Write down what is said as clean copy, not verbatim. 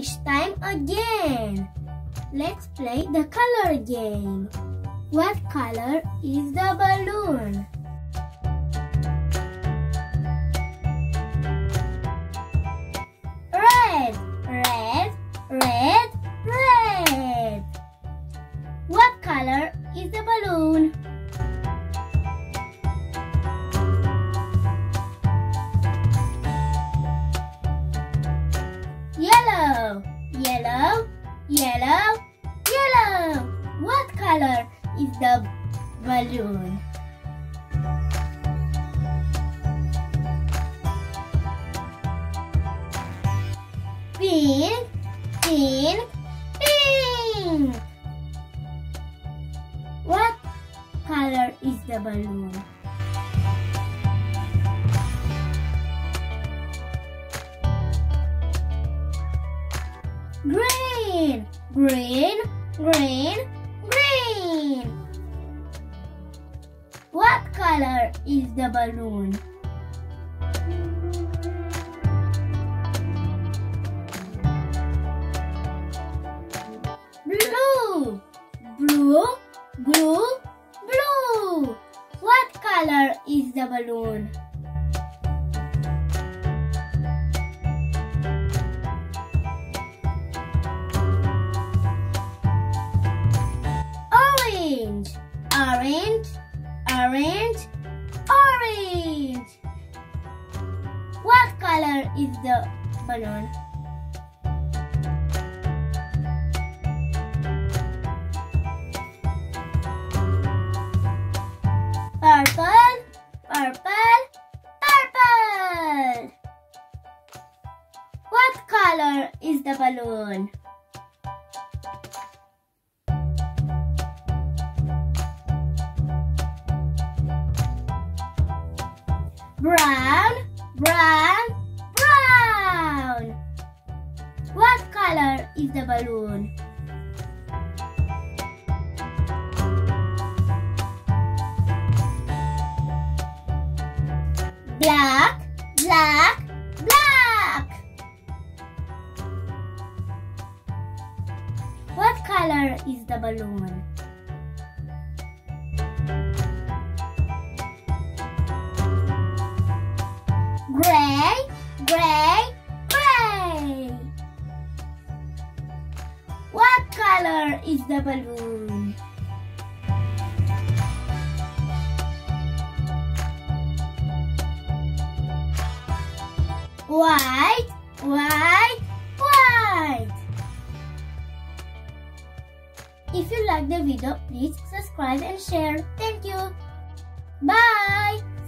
English time again. Let's play the color game. What color is the balloon? Red, red, red, red. What color is the balloon? Yellow, yellow, yellow, yellow. What color is the balloon? Pink, pink, pink. What color is the balloon? Green, green, green, green. What color is the balloon? Blue, blue, blue, blue. What color is the balloon? Orange, orange, orange. What color is the balloon? Purple, purple, purple. What color is the balloon? Brown, brown, brown. What color is the balloon? Black, black, black. What color is the balloon? Gray, gray, gray. What color is the balloon? White, white, white. If you like the video, please subscribe and share. Thank you. Bye.